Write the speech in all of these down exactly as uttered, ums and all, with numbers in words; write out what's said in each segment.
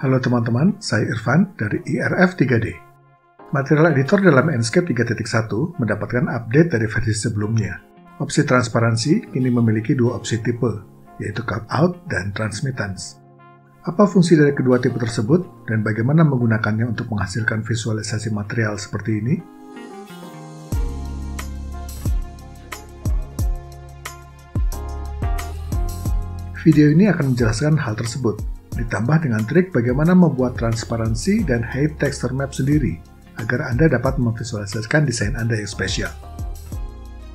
Halo teman-teman, saya Irfan dari I R F tiga D. Material Editor dalam Enscape tiga titik satu mendapatkan update dari versi sebelumnya. Opsi transparansi kini memiliki dua opsi tipe, yaitu CutOut dan Transmittance. Apa fungsi dari kedua tipe tersebut, dan bagaimana menggunakannya untuk menghasilkan visualisasi material seperti ini? Video ini akan menjelaskan hal tersebut. Ditambah dengan trik bagaimana membuat transparansi dan hide texture map sendiri agar Anda dapat memvisualisasikan desain Anda yang spesial.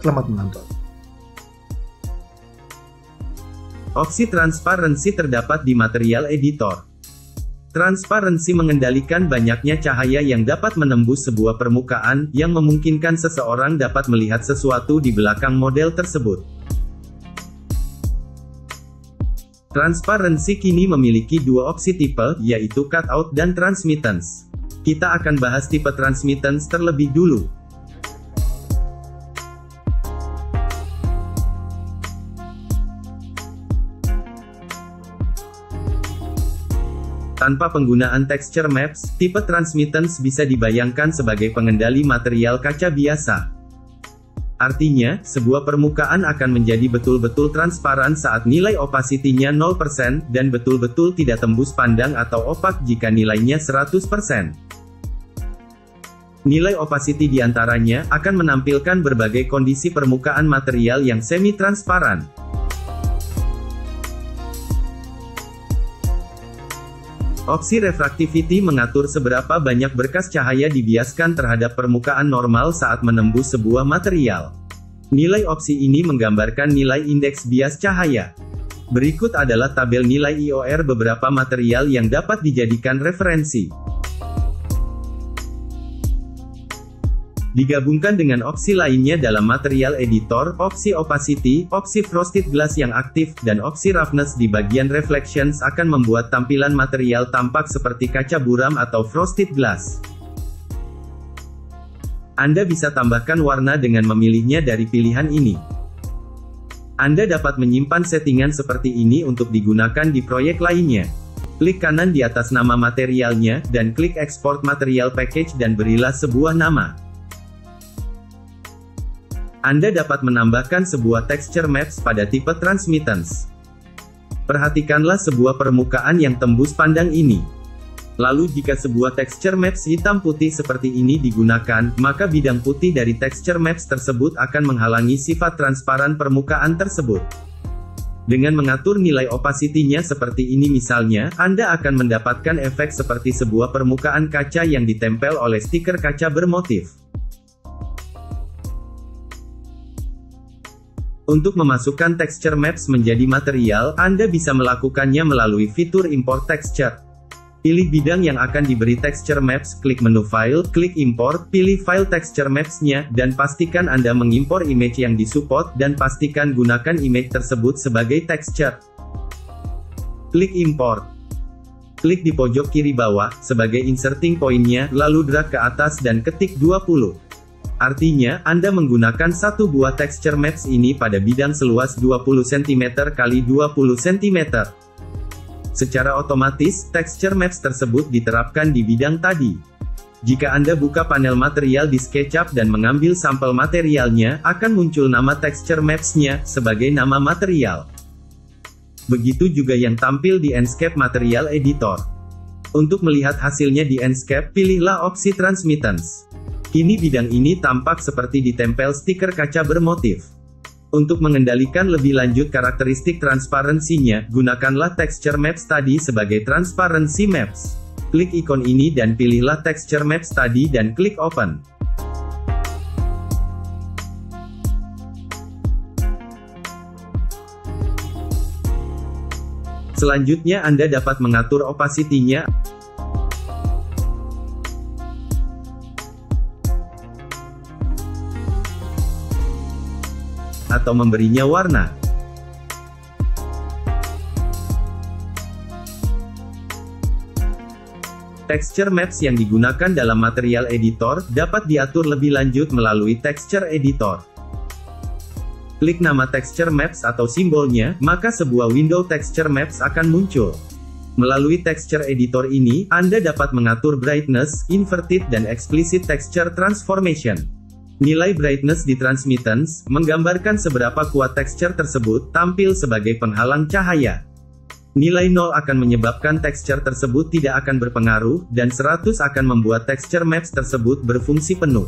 Selamat menonton. Opsi transparansi terdapat di material editor. Transparansi mengendalikan banyaknya cahaya yang dapat menembus sebuah permukaan, yang memungkinkan seseorang dapat melihat sesuatu di belakang model tersebut. Transparansi kini memiliki dua opsi tipe, yaitu cutout dan transmittance. Kita akan bahas tipe transmittance terlebih dulu. Tanpa penggunaan texture maps, tipe transmittance bisa dibayangkan sebagai pengendali material kaca biasa. Artinya, sebuah permukaan akan menjadi betul-betul transparan saat nilai opacity-nya nol persen, dan betul-betul tidak tembus pandang atau opak jika nilainya seratus persen. Nilai opacity diantaranya akan menampilkan berbagai kondisi permukaan material yang semi-transparan. Opsi refractivity mengatur seberapa banyak berkas cahaya dibiaskan terhadap permukaan normal saat menembus sebuah material. Nilai opsi ini menggambarkan nilai indeks bias cahaya. Berikut adalah tabel nilai I O R beberapa material yang dapat dijadikan referensi. Digabungkan dengan opsi lainnya dalam material editor, opsi opacity, opsi frosted glass yang aktif, dan opsi roughness di bagian reflections akan membuat tampilan material tampak seperti kaca buram atau frosted glass. Anda bisa tambahkan warna dengan memilihnya dari pilihan ini. Anda dapat menyimpan settingan seperti ini untuk digunakan di proyek lainnya. Klik kanan di atas nama materialnya, dan klik Export Material Package dan berilah sebuah nama. Anda dapat menambahkan sebuah texture maps pada tipe transmittance. Perhatikanlah sebuah permukaan yang tembus pandang ini. Lalu jika sebuah texture maps hitam putih seperti ini digunakan, maka bidang putih dari texture maps tersebut akan menghalangi sifat transparan permukaan tersebut. Dengan mengatur nilai opacity-nya seperti ini misalnya, Anda akan mendapatkan efek seperti sebuah permukaan kaca yang ditempel oleh stiker kaca bermotif. Untuk memasukkan texture maps menjadi material, Anda bisa melakukannya melalui fitur import texture. Pilih bidang yang akan diberi texture maps, klik menu file, klik import, pilih file texture maps-nya, dan pastikan Anda mengimpor image yang disupport, dan pastikan gunakan image tersebut sebagai texture. Klik import. Klik di pojok kiri bawah, sebagai inserting point-nya, lalu drag ke atas dan ketik dua puluh. Artinya, Anda menggunakan satu buah texture maps ini pada bidang seluas dua puluh sentimeter kali dua puluh sentimeter. Secara otomatis, texture maps tersebut diterapkan di bidang tadi. Jika Anda buka panel material di SketchUp dan mengambil sampel materialnya, akan muncul nama texture maps-nya sebagai nama material. Begitu juga yang tampil di Enscape Material Editor. Untuk melihat hasilnya di Enscape, pilihlah opsi Transmittance. Kini bidang ini tampak seperti ditempel stiker kaca bermotif. Untuk mengendalikan lebih lanjut karakteristik transparansinya, gunakanlah texture maps tadi sebagai transparency maps. Klik ikon ini dan pilihlah texture maps tadi dan klik open. Selanjutnya Anda dapat mengatur opacity-nya. Atau memberinya warna. Texture maps yang digunakan dalam material editor dapat diatur lebih lanjut melalui texture editor. Klik nama texture maps atau simbolnya, maka sebuah window texture maps akan muncul. Melalui texture editor ini, Anda dapat mengatur brightness, inverted dan explicit texture transformation. Nilai brightness di Transmittance menggambarkan seberapa kuat texture tersebut tampil sebagai penghalang cahaya. Nilai nol akan menyebabkan texture tersebut tidak akan berpengaruh, dan seratus akan membuat texture maps tersebut berfungsi penuh.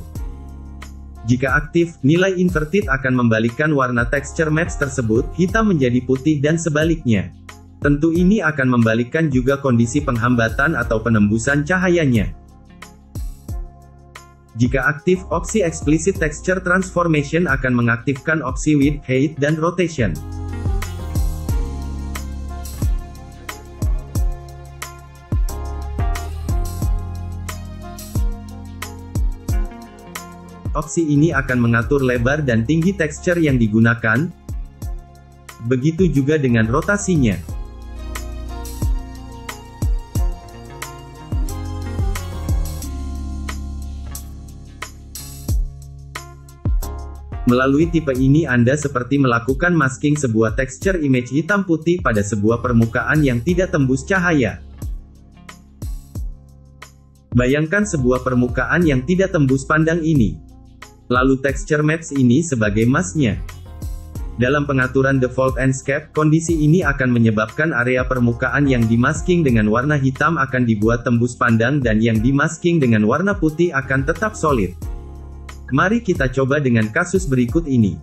Jika aktif, nilai inverted akan membalikkan warna texture maps tersebut, hitam menjadi putih dan sebaliknya. Tentu ini akan membalikkan juga kondisi penghambatan atau penembusan cahayanya. Jika aktif, opsi Explicit Texture Transformation akan mengaktifkan opsi Width, Height, dan Rotation. Opsi ini akan mengatur lebar dan tinggi tekstur yang digunakan, begitu juga dengan rotasinya. Melalui tipe ini Anda seperti melakukan masking sebuah tekstur image hitam putih pada sebuah permukaan yang tidak tembus cahaya. Bayangkan sebuah permukaan yang tidak tembus pandang ini. Lalu texture maps ini sebagai masknya. Dalam pengaturan default Enscape, kondisi ini akan menyebabkan area permukaan yang dimasking dengan warna hitam akan dibuat tembus pandang dan yang dimasking dengan warna putih akan tetap solid. Mari kita coba dengan kasus berikut ini.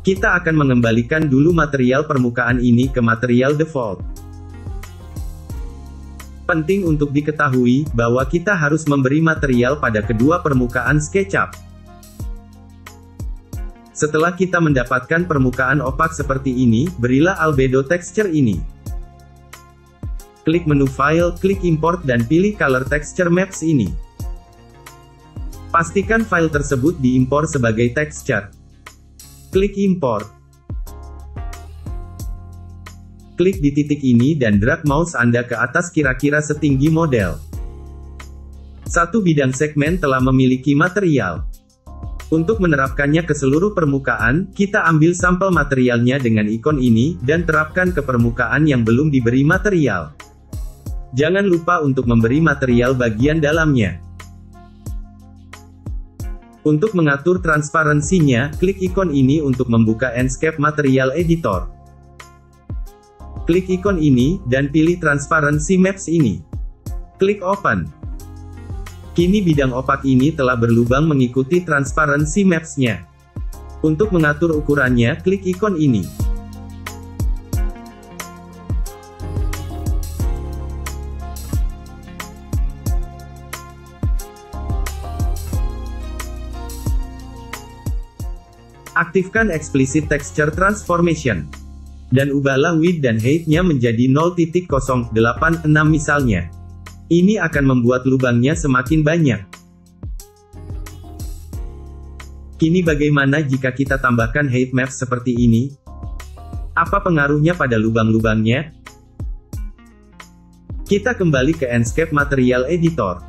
Kita akan mengembalikan dulu material permukaan ini ke material default. Penting untuk diketahui, bahwa kita harus memberi material pada kedua permukaan SketchUp. Setelah kita mendapatkan permukaan opak seperti ini, berilah albedo texture ini. Klik menu File, klik Import dan pilih Color Texture Maps ini. Pastikan file tersebut diimpor sebagai texture. Klik Import. Klik di titik ini dan drag mouse Anda ke atas kira-kira setinggi model. Satu bidang segmen telah memiliki material. Untuk menerapkannya ke seluruh permukaan, kita ambil sampel materialnya dengan ikon ini, dan terapkan ke permukaan yang belum diberi material. Jangan lupa untuk memberi material bagian dalamnya. Untuk mengatur transparansinya, klik ikon ini untuk membuka Enscape Material Editor. Klik ikon ini, dan pilih Transparency Maps ini. Klik Open. Kini bidang opak ini telah berlubang mengikuti Transparency Maps-nya. Untuk mengatur ukurannya, klik ikon ini. Aktifkan Explicit Texture Transformation. Dan ubahlah width dan height-nya menjadi nol koma nol delapan enam misalnya. Ini akan membuat lubangnya semakin banyak. Kini bagaimana jika kita tambahkan height map seperti ini? Apa pengaruhnya pada lubang-lubangnya? Kita kembali ke Enscape Material Editor.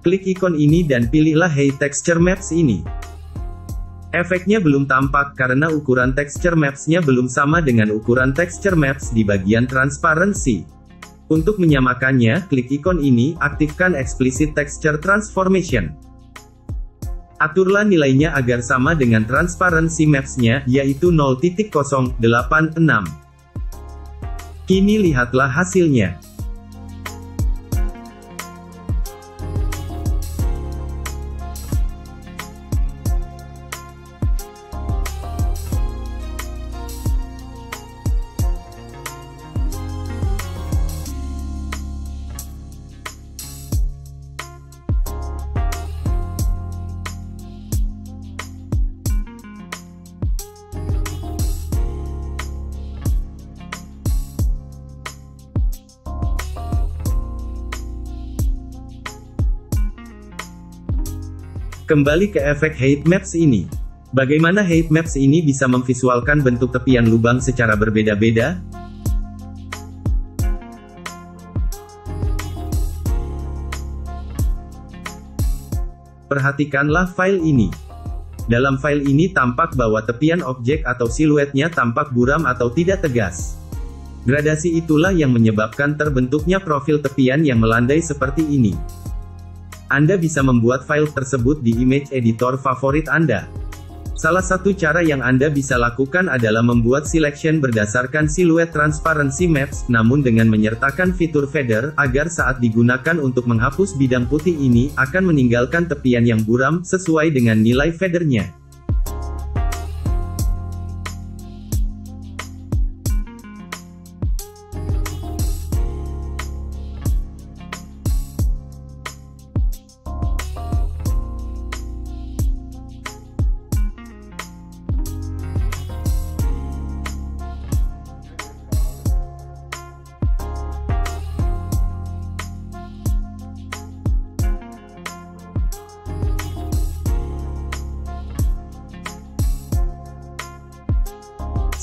Klik ikon ini dan pilihlah Height Texture Maps ini. Efeknya belum tampak karena ukuran texture maps-nya belum sama dengan ukuran texture maps di bagian transparansi. Untuk menyamakannya, klik ikon ini, aktifkan Explicit Texture Transformation. Aturlah nilainya agar sama dengan transparansi maps-nya, yaitu nol koma nol delapan enam. Kini lihatlah hasilnya. Kembali ke efek height maps ini. Bagaimana height maps ini bisa memvisualkan bentuk tepian lubang secara berbeda-beda? Perhatikanlah file ini. Dalam file ini tampak bahwa tepian objek atau siluetnya tampak buram atau tidak tegas. Gradasi itulah yang menyebabkan terbentuknya profil tepian yang melandai seperti ini. Anda bisa membuat file tersebut di image editor favorit Anda. Salah satu cara yang Anda bisa lakukan adalah membuat selection berdasarkan siluet transparency maps, namun dengan menyertakan fitur fader, agar saat digunakan untuk menghapus bidang putih ini, akan meninggalkan tepian yang buram, sesuai dengan nilai fadernya.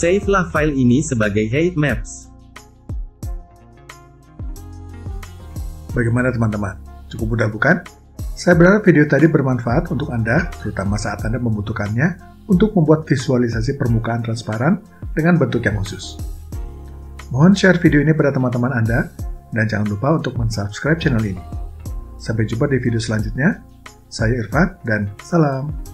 Save-lah file ini sebagai height maps. Bagaimana teman-teman? Cukup mudah bukan? Saya berharap video tadi bermanfaat untuk Anda, terutama saat Anda membutuhkannya untuk membuat visualisasi permukaan transparan dengan bentuk yang khusus. Mohon share video ini pada teman-teman Anda, dan jangan lupa untuk mensubscribe channel ini. Sampai jumpa di video selanjutnya. Saya Irfan, dan salam!